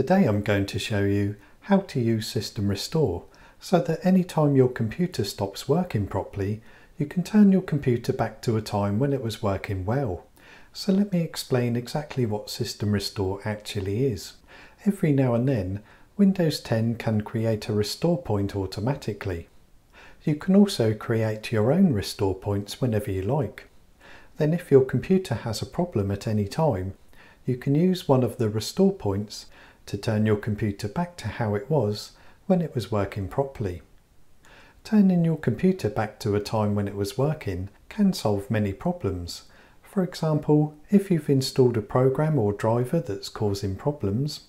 Today I'm going to show you how to use System Restore so that any time your computer stops working properly, you can turn your computer back to a time when it was working well. So let me explain exactly what System Restore actually is. Every now and then, Windows 10 can create a restore point automatically. You can also create your own restore points whenever you like. Then if your computer has a problem at any time, you can use one of the restore points to turn your computer back to how it was when it was working properly. Turning your computer back to a time when it was working can solve many problems. For example, if you've installed a program or driver that's causing problems,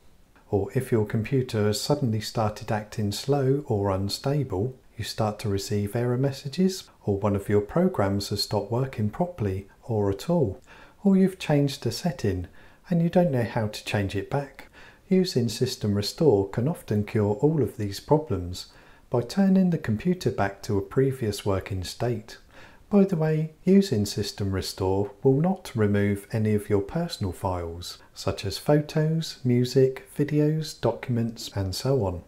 or if your computer has suddenly started acting slow or unstable, you start to receive error messages, or one of your programs has stopped working properly or at all, or you've changed a setting and you don't know how to change it back. Using System Restore can often cure all of these problems by turning the computer back to a previous working state. By the way, using System Restore will not remove any of your personal files, such as photos, music, videos, documents, and so on.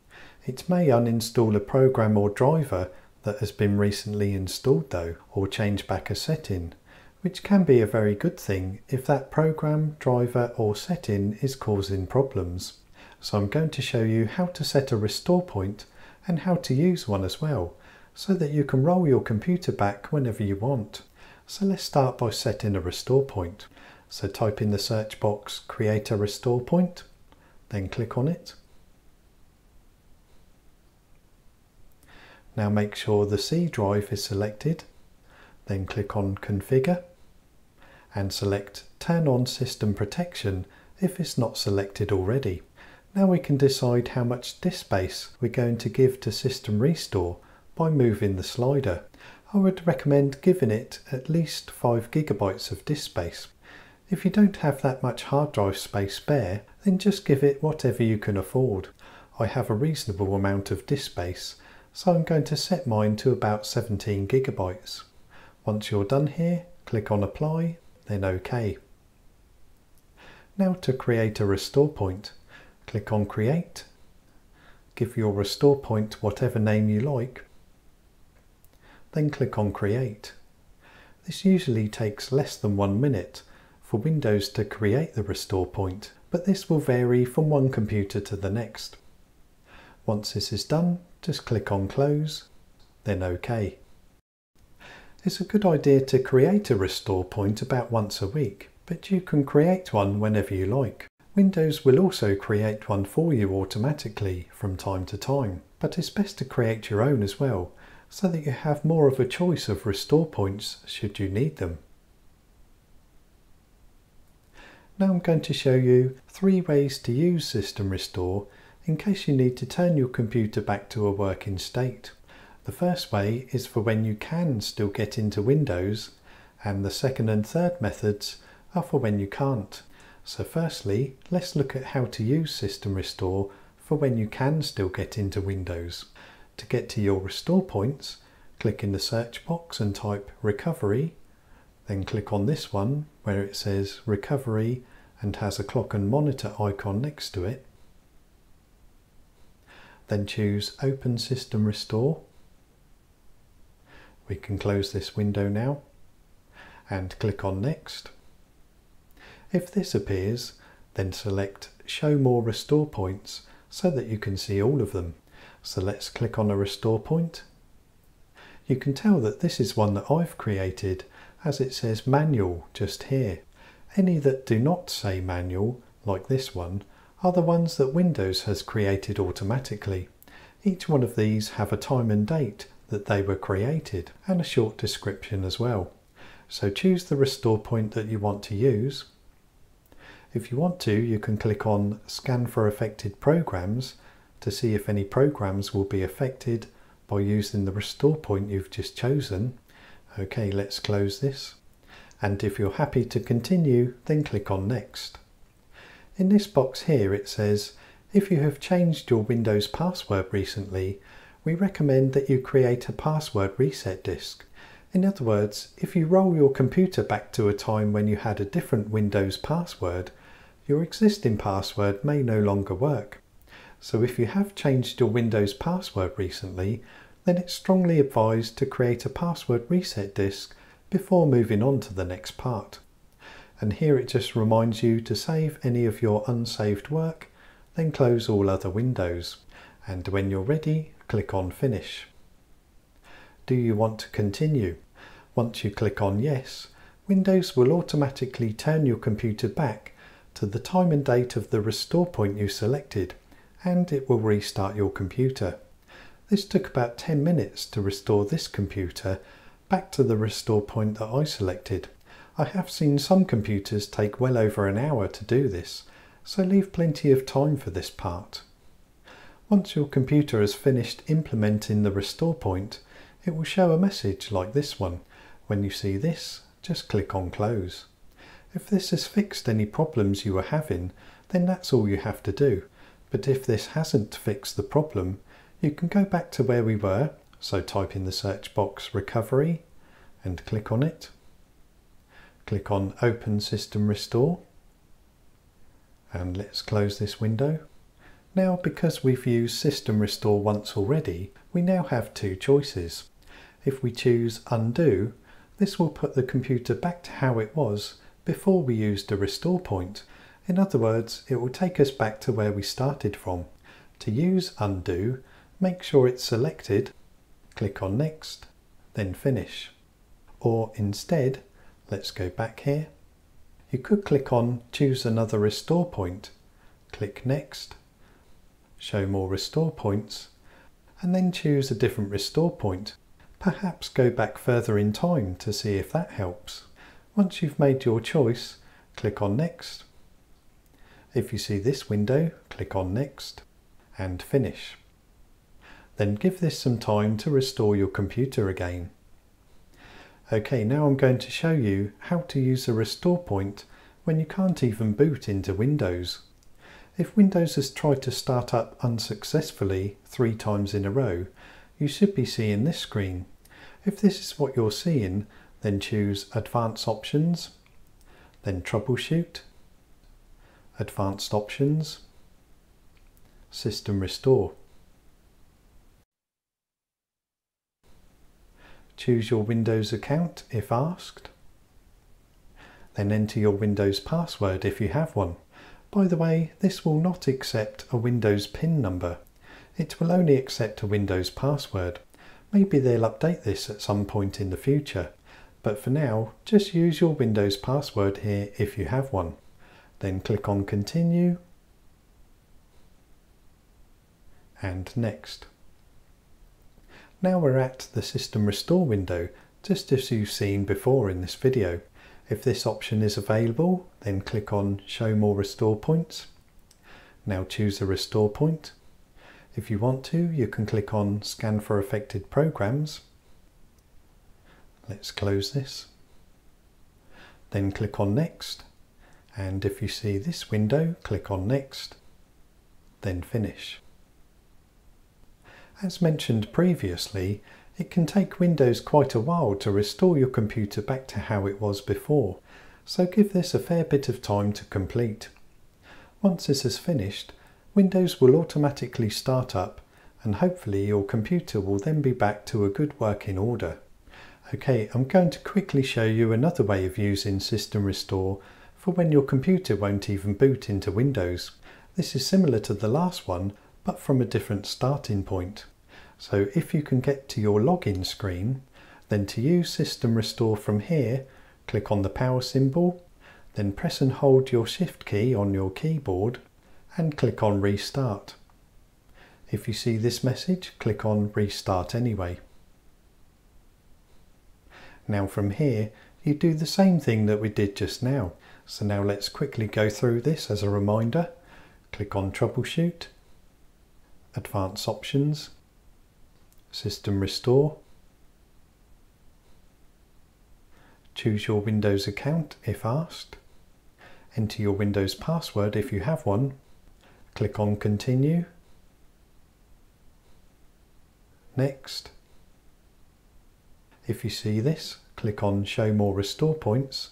It may uninstall a program or driver that has been recently installed though, or change back a setting, which can be a very good thing if that program, driver or setting is causing problems. So I'm going to show you how to set a restore point and how to use one as well, so that you can roll your computer back whenever you want. So let's start by setting a restore point. So type in the search box, create a restore point, then click on it. Now make sure the C drive is selected, then click on configure, and select Turn on System Protection if it's not selected already. Now we can decide how much disk space we're going to give to System Restore by moving the slider. I would recommend giving it at least 5 GB of disk space. If you don't have that much hard drive space spare, then just give it whatever you can afford. I have a reasonable amount of disk space, so I'm going to set mine to about 17 GB. Once you're done here, click on Apply, then OK. Now to create a restore point, click on Create, give your restore point whatever name you like, then click on Create. This usually takes less than 1 minute for Windows to create the restore point, but this will vary from one computer to the next. Once this is done, just click on Close, then OK. It's a good idea to create a restore point about once a week, but you can create one whenever you like. Windows will also create one for you automatically from time to time, but it's best to create your own as well, so that you have more of a choice of restore points should you need them. Now I'm going to show you 3 ways to use System Restore in case you need to turn your computer back to a working state. The first way is for when you can still get into Windows, and the second and third methods are for when you can't. So firstly, let's look at how to use System Restore for when you can still get into Windows. To get to your restore points, click in the search box and type Recovery, then click on this one where it says Recovery and has a clock and monitor icon next to it. Then choose Open System Restore. We can close this window now and click on Next. If this appears, then select Show More Restore Points so that you can see all of them. So let's click on a restore point. You can tell that this is one that I've created as it says Manual just here. Any that do not say Manual, like this one, are the ones that Windows has created automatically. Each one of these have a time and date that they were created, and a short description as well. So choose the restore point that you want to use. If you want to, you can click on Scan for Affected Programs to see if any programs will be affected by using the restore point you've just chosen. Okay, let's close this. And if you're happy to continue, then click on Next. In this box here it says, if you have changed your Windows password recently, we recommend that you create a password reset disk. In other words, if you roll your computer back to a time when you had a different Windows password, your existing password may no longer work. So if you have changed your Windows password recently, then it's strongly advised to create a password reset disk before moving on to the next part. And here it just reminds you to save any of your unsaved work, then close all other windows. And when you're ready, click on Finish. Do you want to continue? Once you click on Yes, Windows will automatically turn your computer back to the time and date of the restore point you selected, and it will restart your computer. This took about 10 minutes to restore this computer back to the restore point that I selected. I have seen some computers take well over an hour to do this, so leave plenty of time for this part. Once your computer has finished implementing the restore point, it will show a message like this one. When you see this, just click on Close. If this has fixed any problems you were having, then that's all you have to do. But if this hasn't fixed the problem, you can go back to where we were, so type in the search box Recovery and click on it. Click on Open System Restore, and let's close this window. Now, because we've used System Restore once already, we now have two choices. If we choose Undo, this will put the computer back to how it was before we used the restore point. In other words, it will take us back to where we started from. To use Undo, make sure it's selected, click on Next, then Finish. Or instead, let's go back here. You could click on Choose Another Restore Point, click Next, Show More Restore Points, and then choose a different restore point. Perhaps go back further in time to see if that helps. Once you've made your choice, click on Next. If you see this window, click on Next and Finish. Then give this some time to restore your computer again. Okay, now I'm going to show you how to use a restore point when you can't even boot into Windows. If Windows has tried to start up unsuccessfully 3 times in a row, you should be seeing this screen. If this is what you're seeing, then choose Advanced Options, then Troubleshoot, Advanced Options, System Restore. Choose your Windows account if asked. Then enter your Windows password if you have one. By the way, this will not accept a Windows PIN number. It will only accept a Windows password. Maybe they'll update this at some point in the future. But for now, just use your Windows password here if you have one. Then click on Continue and Next. Now we're at the System Restore window, just as you've seen before in this video. If this option is available, then click on Show More Restore Points. Now choose a restore point. If you want to, you can click on Scan for Affected Programs. Let's close this. Then click on Next. And if you see this window, click on Next, then Finish. As mentioned previously, it can take Windows quite a while to restore your computer back to how it was before, so give this a fair bit of time to complete. Once this is finished, Windows will automatically start up, and hopefully your computer will then be back to a good working order. Okay, I'm going to quickly show you another way of using System Restore for when your computer won't even boot into Windows. This is similar to the last one, but from a different starting point. So if you can get to your login screen, then to use System Restore from here, click on the power symbol, then press and hold your Shift key on your keyboard and click on Restart. If you see this message, click on Restart Anyway. Now from here, you do the same thing that we did just now. So now let's quickly go through this as a reminder. Click on Troubleshoot, Advanced Options, System Restore. Choose your Windows account if asked. Enter your Windows password if you have one. Click on Continue. Next. If you see this, click on Show More Restore Points.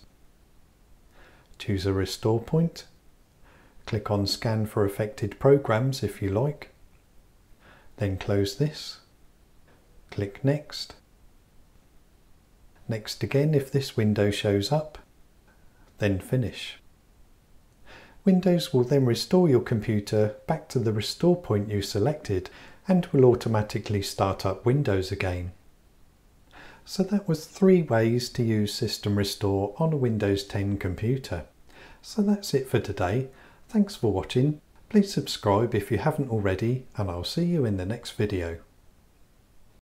Choose a restore point. Click on Scan for Affected Programs if you like. Then close this. Click Next. Next again if this window shows up. Then Finish. Windows will then restore your computer back to the restore point you selected and will automatically start up Windows again. So that was 3 ways to use System Restore on a Windows 10 computer. So that's it for today. Thanks for watching. Please subscribe if you haven't already, and I'll see you in the next video.